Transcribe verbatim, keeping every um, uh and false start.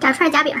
炸串夹饼。